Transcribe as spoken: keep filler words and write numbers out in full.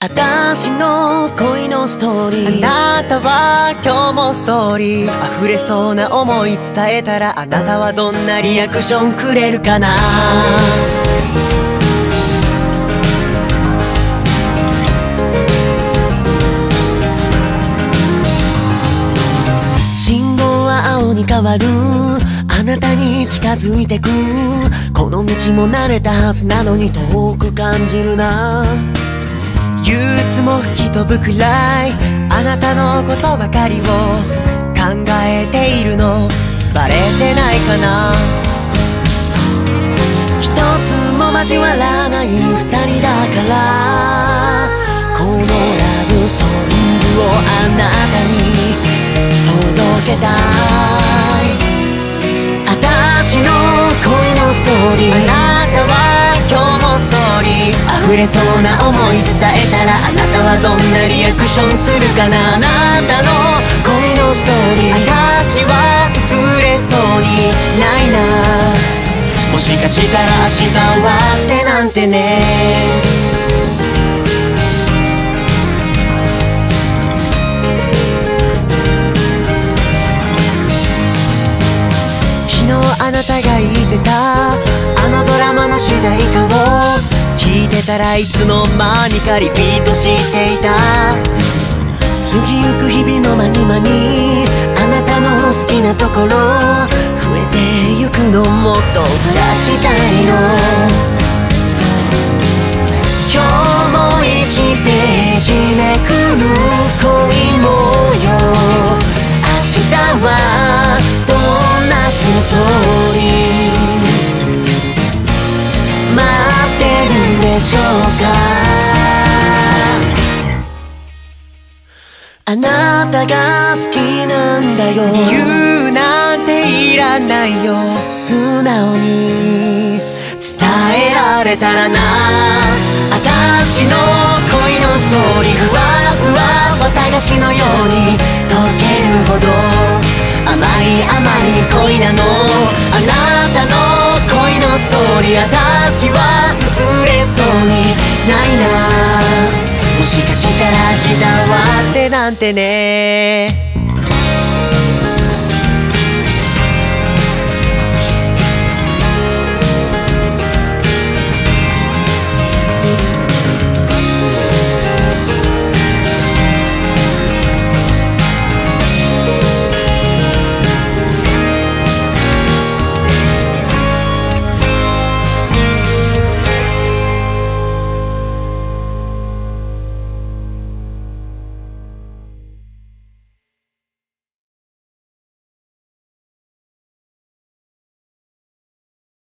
私の恋のストーリー、あなたは今日もストーリー溢れそうな思い伝えたら、あなたはどんなリアクションくれるかな。信号は青に変わる、あなたに近づいてく。この道も慣れたはずなのに遠く感じるな。憂鬱も吹き飛ぶくらいあなたのことばかりを考えているの、バレてないかな。一つも交わらない二人だからこのラブソングをあなたに届けたい。私の恋のストーリー、あなたは今日もストーリー溢れそうな思い伝えたら、あなたはどんなリアクションするかな。あなたの恋のストーリー、私は映れそうにないな。もしかしたら明日はってなんてね。あなたが言ってたあのドラマの主題歌を聞いてたらいつの間にかリピートしていた。過ぎゆく日々の間に間にあなたの好きなところ増えてゆくの、もっと増やしたいの。今日も一ページめくる恋模様、明日はどんなストーリー待ってるんでしょうか。あなたが好きなんだよ、言うなんていらないよ、素直に伝えられたらな。私の恋のストーリー、ふわふわ綿菓子のように溶けるほど甘い甘い恋なの。あなたの恋のストーリー、私は映れそうにないな。もしかしたら明日はってなんてね。